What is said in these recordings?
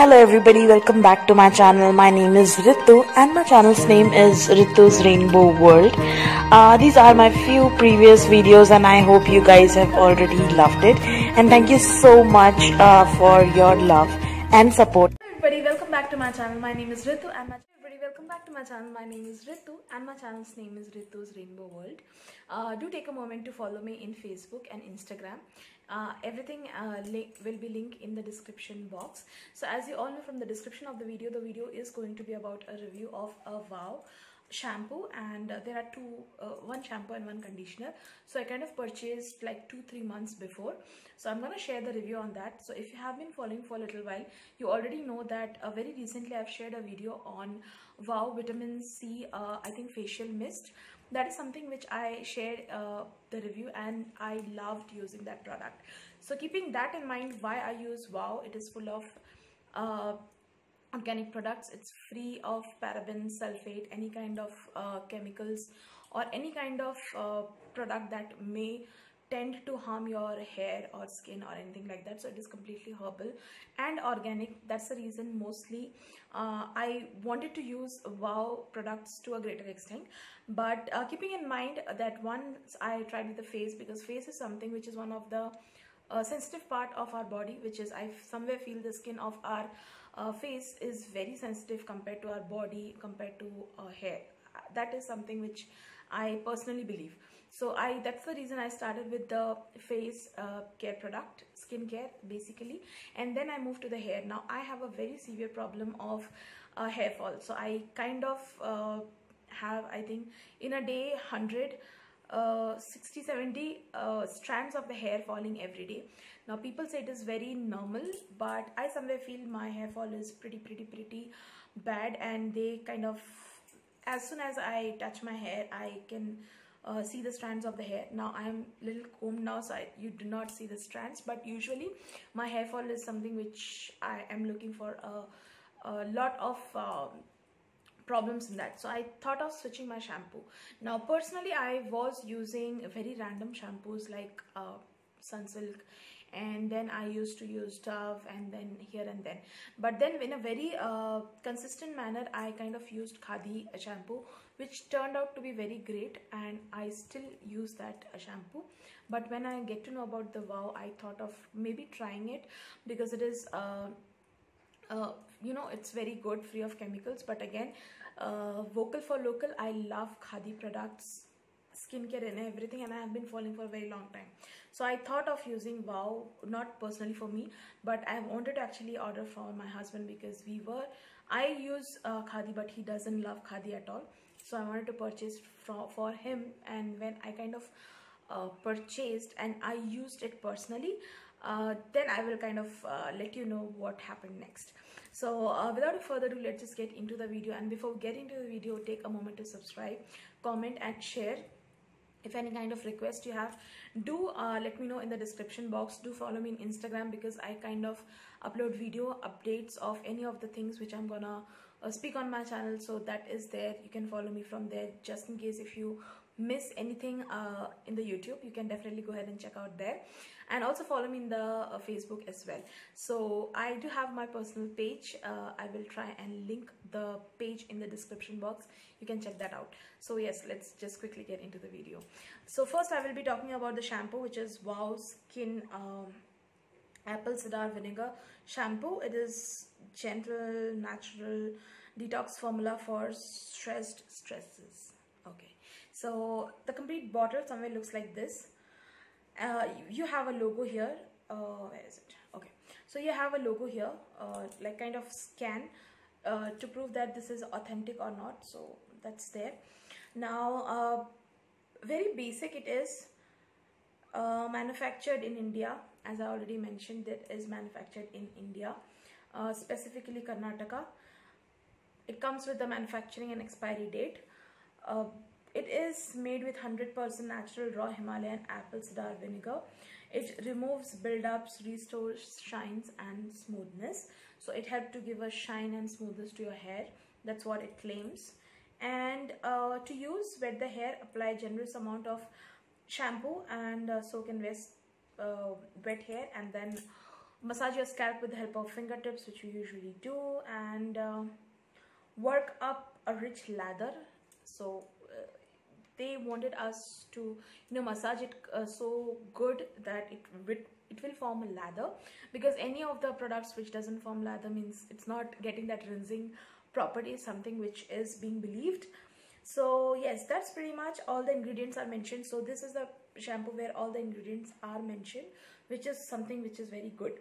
Hello everybody, welcome back to my channel. My name is Ritu and my channel's name is Ritu's Rainbow World. These are my few previous videos and I hope you guys have already loved it. And thank you so much for your love and support. Hello everybody, welcome back to my channel. My name is Ritu and my channel's name is Ritu's Rainbow World. Do take a moment to follow me in Facebook and Instagram. Everything will be linked in the description box. So as you all know from the description of the video is going to be about a review of a Wow shampoo, and there are one shampoo and one conditioner. So I kind of purchased like 2-3 months before, so I'm gonna share the review on that. So if you have been following for a little while, you already know that very recently I've shared a video on Wow vitamin C I think facial mist. That is something which I shared the review, and I loved using that product. So keeping that in mind, why I use Wow, it is full of organic products, it's free of paraben, sulfate, any kind of chemicals or any kind of product that may tend to harm your hair or skin or anything like that. So it is completely herbal and organic. That's the reason mostly I wanted to use Wow products to a greater extent, but keeping in mind that once I tried with the face, because face is something which is one of the sensitive part of our body, which is I somewhere feel the skin of our face is very sensitive compared to our body, compared to hair. That is something which I personally believe. So that's the reason I started with the face care product, skincare basically, and then I moved to the hair. Now I have a very severe problem of hair fall. So I kind of have, I think in a day, 60-70 strands of the hair falling every day. Now people say it is very normal, but I somewhere feel my hair fall is pretty bad, and they kind of, as soon as I touch my hair, I can see the strands of the hair. Now I'm little combed now, so you do not see the strands, but usually my hair fall is something which I am looking for a lot of problems in that. So I thought of switching my shampoo. Now personally I was using very random shampoos like Sunsilk, and then I used to use Dove, and then here and then, but then in a very consistent manner I kind of used Khadi shampoo, which turned out to be very great, and I still use that shampoo. But when I get to know about the Wow, I thought of maybe trying it, because it is you know, it's very good, free of chemicals. But again, vocal for local, I love Khadi products, skincare and everything, and I have been following for a very long time. So I thought of using Wow, not personally for me, but I wanted to actually order for my husband, because I use Khadi, but he doesn't love Khadi at all. So I wanted to purchase for him, and when I kind of purchased and I used it personally, then I will kind of let you know what happened next. So without further ado, let's just get into the video. And before getting into the video, take a moment to subscribe, comment and share. If any kind of request you have, do let me know in the description box. Do follow me on Instagram, because I kind of upload video updates of any of the things which I'm gonna speak on my channel. So that is there, you can follow me from there, just in case if you miss anything in the YouTube, you can definitely go ahead and check out there. And also follow me in the Facebook as well. So I do have my personal page, I will try and link the page in the description box, you can check that out. So yes, let's just quickly get into the video. So first I will be talking about the shampoo, which is Wow Skin apple cider vinegar shampoo. It is gentle, natural detox formula for stressed stresses. Okay, so the complete bottle somewhere looks like this. You have a logo here, where is it? Okay, so you have a logo here, like kind of scan to prove that this is authentic or not. So that's there. Now very basic it is, manufactured in India, as I already mentioned, that is manufactured in India, specifically Karnataka. It comes with the manufacturing and expiry date. It is made with 100% natural raw Himalayan apple cider vinegar. It removes buildups, restores shines and smoothness. So it helped to give a shine and smoothness to your hair. That's what it claims. And to use, wet the hair, apply generous amount of shampoo and soak and wet hair, and then massage your scalp with the help of fingertips, which you usually do, and work up a rich lather. So they wanted us to, massage it so good that it will form a lather, because any of the products which doesn't form lather means it's not getting that rinsing property, something which is being believed. So yes, that's pretty much all the ingredients are mentioned. So this is the shampoo where all the ingredients are mentioned, which is something which is very good.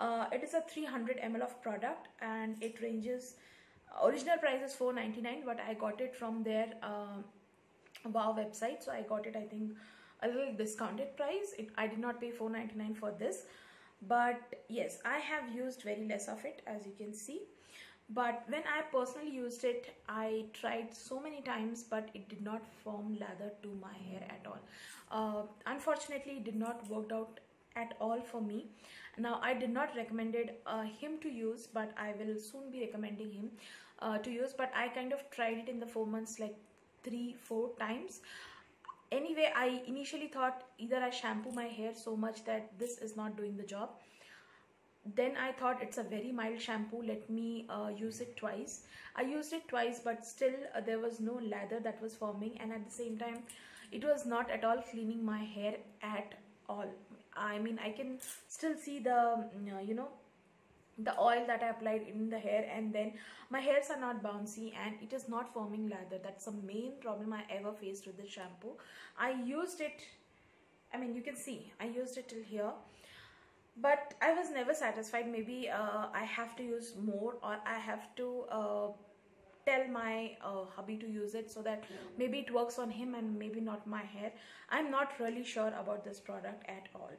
It is a 300 ml of product, and it ranges, original price is $4.99, but I got it from their Wow website, so I got it, I think, a little discounted price. I did not pay $4.99 for this, but yes, I have used very less of it, as you can see. But when I personally used it, I tried so many times, but it did not form lather to my hair at all. Unfortunately, it did not work out at all for me. Now, I did not recommended him to use, but I will soon be recommending him to use. But I kind of tried it in the 4 months like 3-4 times. Anyway, I initially thought either I shampoo my hair so much that this is not doing the job. Then I thought it's a very mild shampoo, let me use it twice. I used it twice, but still there was no lather that was forming, and at the same time it was not at all cleaning my hair at all. I mean, I can still see the the oil that I applied in the hair, and then my hairs are not bouncy and it is not forming lather. That's the main problem I ever faced with this shampoo. I used it, I mean, you can see I used it till here, but I was never satisfied. Maybe I have to use more, or I have to tell my hubby to use it so that maybe it works on him and maybe not my hair. I'm not really sure about this product at all.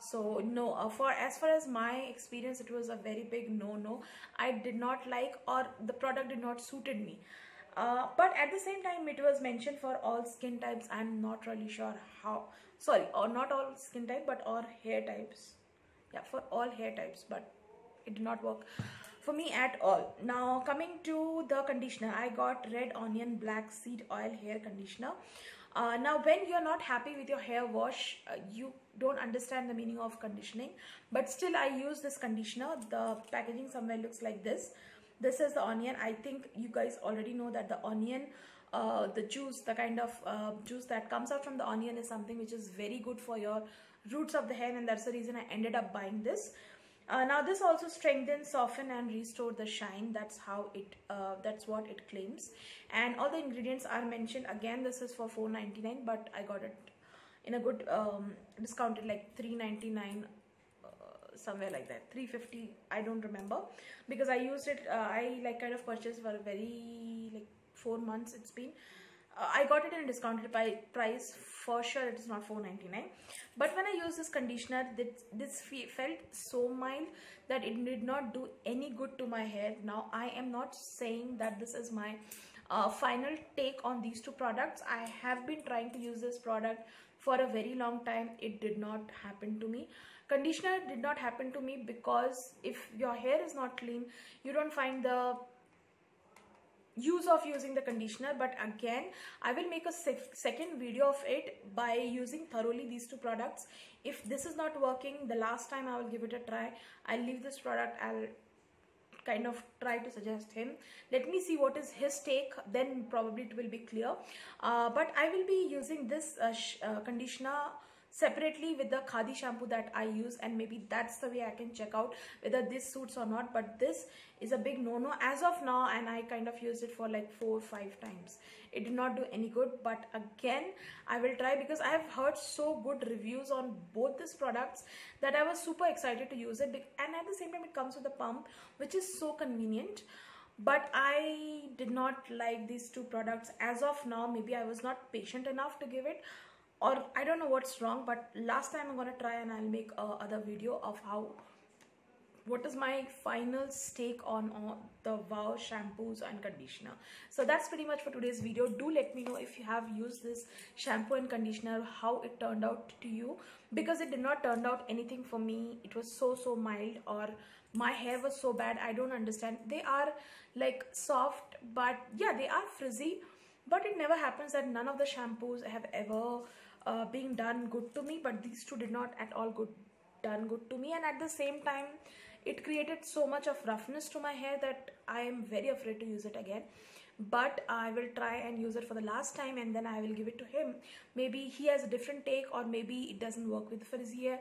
So no, for as far as my experience, it was a very big no-no. I did not like, or the product did not suited me. But at the same time, it was mentioned for all skin types. I'm not really sure how, sorry, or not all skin type, but all hair types. Yeah, for all hair types, but it did not work for me at all. Now, coming to the conditioner, I got red onion black seed oil hair conditioner. Now, when you're not happy with your hair wash, you don't understand the meaning of conditioning, but still I use this conditioner. The packaging somewhere looks like this. This is the onion. I think you guys already know that the onion, the juice, the kind of juice that comes out from the onion is something which is very good for your roots of the hair, and that's the reason I ended up buying this. Now this also strengthens, soften and restore the shine. That's how it, that's what it claims, and all the ingredients are mentioned. Again, this is for $4.99, but I got it in a good discounted like $3.99, somewhere like that, $3.50, I don't remember, because I used it, I like kind of purchased for a very like 4 months it's been. I got it in a discounted price, for sure it is not $4.99. But when I used this conditioner, this felt so mild that it did not do any good to my hair. Now, I am not saying that this is my final take on these two products. I have been trying to use this product for a very long time. It did not happen to me. Conditioner did not happen to me because if your hair is not clean, you don't find the use of using the conditioner. But again, I will make a second video of it by using thoroughly these two products. If this is not working the last time, I will give it a try. I'll leave this product, I'll kind of try to suggest him. Let me see what is his take, then probably it will be clear. But I will be using this conditioner separately with the Khadi shampoo that I use, and maybe that's the way I can check out whether this suits or not. But this is a big no-no as of now, and I kind of used it for like 4-5 times. It did not do any good, but again I will try, because I have heard so good reviews on both these products that I was super excited to use it. And at the same time, it comes with a pump, which is so convenient. But I did not like these two products as of now. Maybe I was not patient enough to give it, or I don't know what's wrong, but last time I'm gonna try, and I'll make another video of what is my final take on the Wow shampoos and conditioner. So that's pretty much for today's video. Do let me know if you have used this shampoo and conditioner, how it turned out to you, because it did not turn out anything for me. It was so mild, or my hair was so bad. I don't understand. They are like soft, but yeah, they are frizzy. But it never happens that none of the shampoos have ever been done good to me, but these two did not at all good done good to me, and at the same time it created so much of roughness to my hair that I am very afraid to use it again. But I will try and use it for the last time, and then I will give it to him. Maybe he has a different take, or maybe it doesn't work with frizzy hair.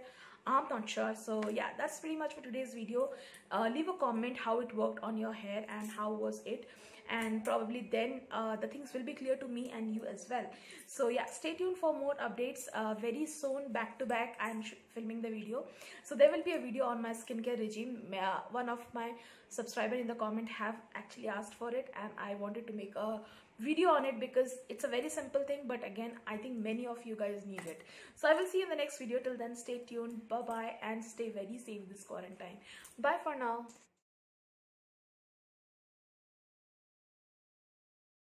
I'm not sure. So yeah, that's pretty much for today's video. Leave a comment how it worked on your hair and how was it, and probably then the things will be clear to me and you as well. So yeah, stay tuned for more updates. Very soon, back to back, I'm filming the video, so there will be a video on my skincare regime. One of my subscribers in the comment have actually asked for it, and I wanted to make a video on it because it's a very simple thing, but again I think many of you guys need it. So I will see you in the next video. Till then, stay tuned, bye bye, and stay very safe this quarantine. Bye for now.